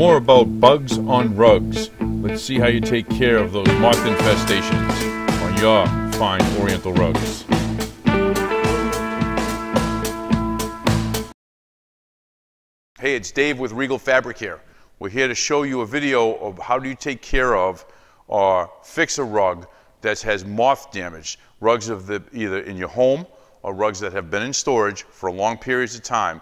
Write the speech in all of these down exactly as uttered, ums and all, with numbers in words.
more about bugs on rugs. Let's see how you take care of those moth infestations on your fine oriental rugs. Hey, it's Dave with Regal Fabric here. We're here to show you a video of how do you take care of or fix a rug that has moth damage. Rugs of the, either in your home or rugs that have been in storage for long periods of time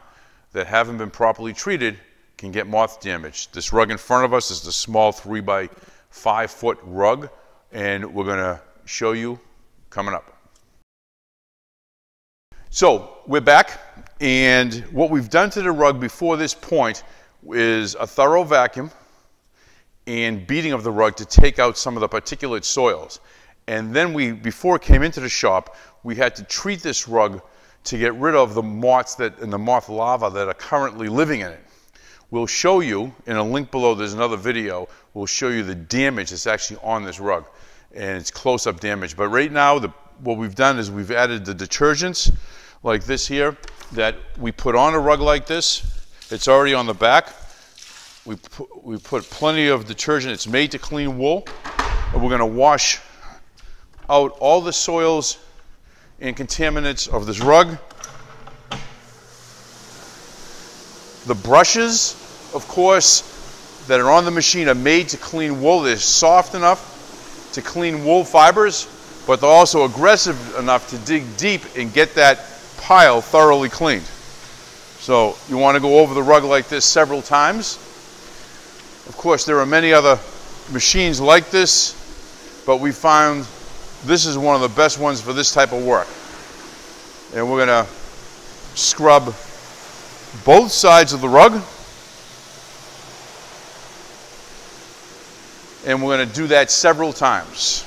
that haven't been properly treated can get moth damage. This rug in front of us is the small three by five foot rug, and we're gonna show you coming up. So we're back, and what we've done to the rug before this point is a thorough vacuum and beating of the rug to take out some of the particulate soils. And then we, before it came into the shop, we had to treat this rug to get rid of the moths that, and the moth larvae that are currently living in it. We'll show you, in a link below, there's another video, we'll show you the damage that's actually on this rug. And it's close-up damage. But right now, the, what we've done is we've added the detergents, like this here, that we put on a rug like this. It's already on the back. We put, we put plenty of detergent. It's made to clean wool. And we're gonna wash out all the soils and contaminants of this rug. The brushes, of course, that are on the machine are made to clean wool. They're soft enough to clean wool fibers, but they're also aggressive enough to dig deep and get that pile thoroughly cleaned. So you want to go over the rug like this several times. Of course, there are many other machines like this, but we found this is one of the best ones for this type of work. And we're going to scrub both sides of the rug. And we're going to do that several times.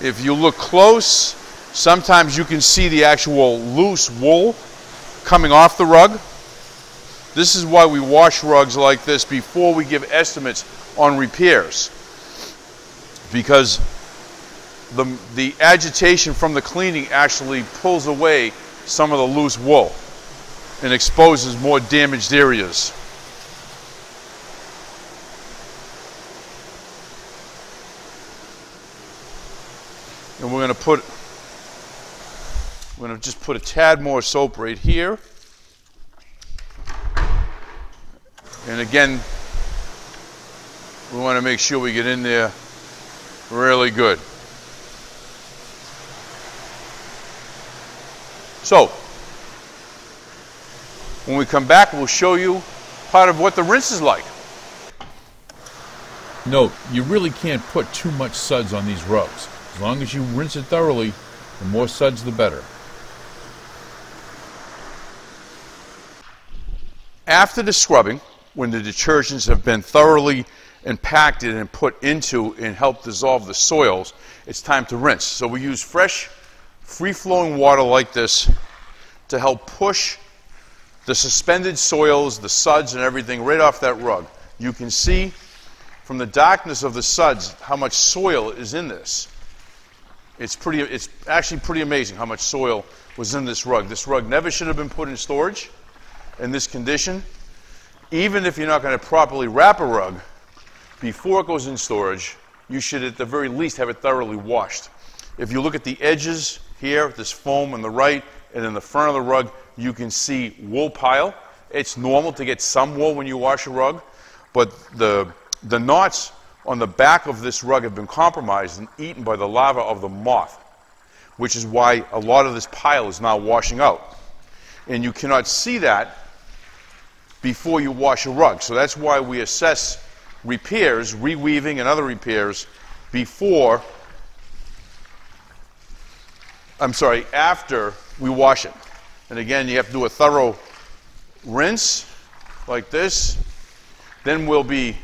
If you look close, sometimes you can see the actual loose wool coming off the rug. This is why we wash rugs like this before we give estimates on repairs, because the, the agitation from the cleaning actually pulls away some of the loose wool and exposes more damaged areas. And we're going to put We're going to just put a tad more soap right here. And again, we want to make sure we get in there really good. So, when we come back, we'll show you part of what the rinse is like. Note, you really can't put too much suds on these rugs. As long as you rinse it thoroughly, the more suds, the better. After the scrubbing, when the detergents have been thoroughly impacted and put into and help dissolve the soils, it's time to rinse. So we use fresh, free-flowing water like this to help push the suspended soils, the suds and everything right off that rug. You can see from the darkness of the suds how much soil is in this. It's, pretty, it's actually pretty amazing how much soil was in this rug. This rug never should have been put in storage in this condition. Even if you're not going to properly wrap a rug, before it goes in storage, you should at the very least have it thoroughly washed. If you look at the edges here, this foam on the right, and in the front of the rug, you can see wool pile. It's normal to get some wool when you wash a rug, but the, the knots on the back of this rug have been compromised and eaten by the larva of the moth, which is why a lot of this pile is now washing out. And you cannot see that before you wash a rug. So that's why we assess repairs, reweaving and other repairs, before, I'm sorry, after we wash it. And again, you have to do a thorough rinse like this. Then we'll be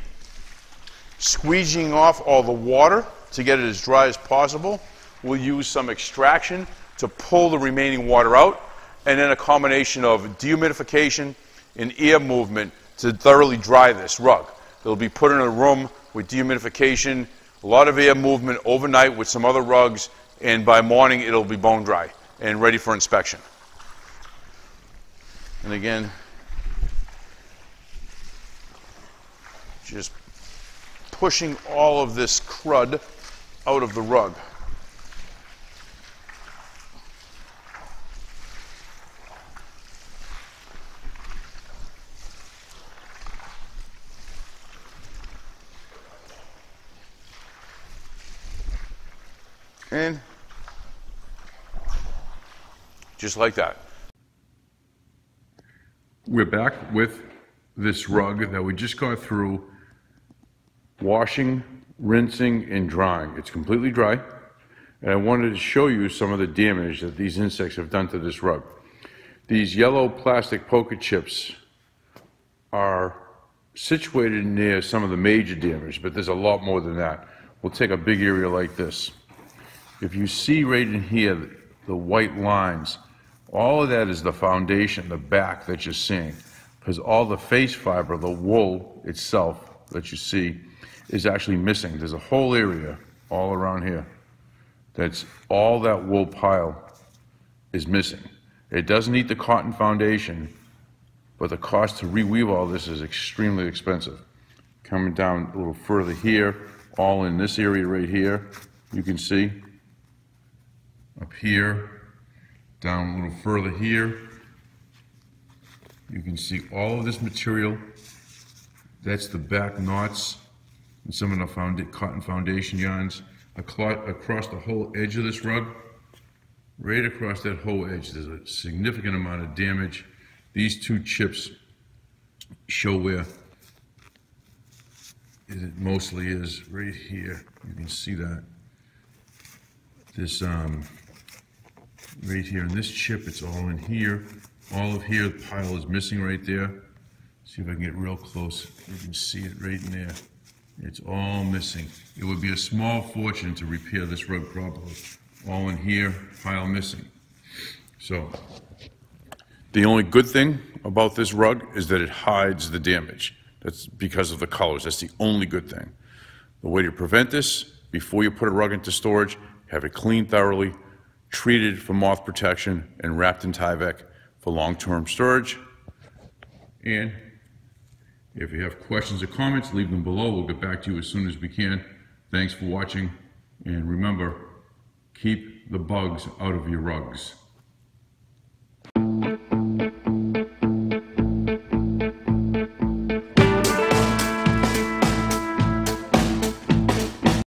squeegeeing off all the water to get it as dry as possible. We'll use some extraction to pull the remaining water out, and then a combination of dehumidification and air movement to thoroughly dry this rug. It'll be put in a room with dehumidification a lot of air movement overnight with some other rugs, and by morning it'll be bone dry and ready for inspection. And again, just pushing all of this crud out of the rug. And just like that. We're back with this rug that we just got through washing, rinsing, and drying. It's completely dry, and I wanted to show you some of the damage that these insects have done to this rug. These yellow plastic poker chips are situated near some of the major damage, but there's a lot more than that. We'll take a big area like this. If you see right in here, the white lines, all of that is the foundation, the back that you're seeing, because all the face fiber, the wool itself that you see, is actually missing. There's a whole area all around here that's all that wool pile is missing. It doesn't eat the cotton foundation, but the cost to reweave all this is extremely expensive. Coming down a little further here, all in this area right here, you can see. Up here, down a little further here, you can see all of this material. That's the back knots and some of the found cotton foundation yarns. Across the whole edge of this rug, right across that whole edge, there's a significant amount of damage. These two chips show where it mostly is. Right here, you can see that. This um, right here, and this chip, it's all in here. All of here, the pile is missing right there. See if I can get real close. You can see it right in there. It's all missing. It would be a small fortune to repair this rug properly. All in here, pile missing. So the only good thing about this rug is that it hides the damage. That's because of the colors. That's the only good thing. The way to prevent this, before you put a rug into storage, have it cleaned thoroughly, treated for moth protection, and wrapped in Tyvek for long-term storage. And if you have questions or comments, leave them below. We'll get back to you as soon as we can. Thanks for watching, and remember, keep the bugs out of your rugs.